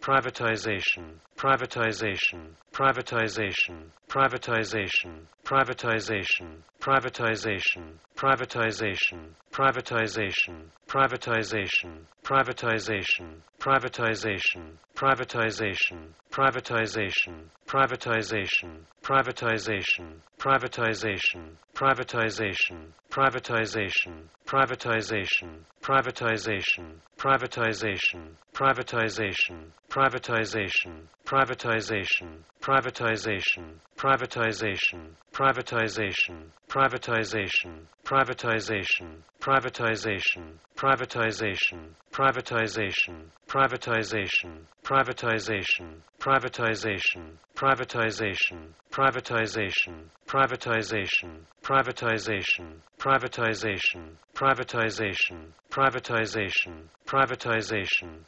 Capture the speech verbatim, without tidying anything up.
privatization, privatization, privatization, privatization, privatization, privatization, privatization, privatization, privatization, privatization, privatization, privatization, privatization, privatization, privatization, privatization, privatization, privatization, privatization, privatization, privatization, privatization, privatization, privatization, privatization, privatization, privatization, privatization, privatization, privatization, privatization, privatization, privatization, privatization, privatization, privatization, privatization, privatization, privatization, privatization, privatization, privatization, privatization,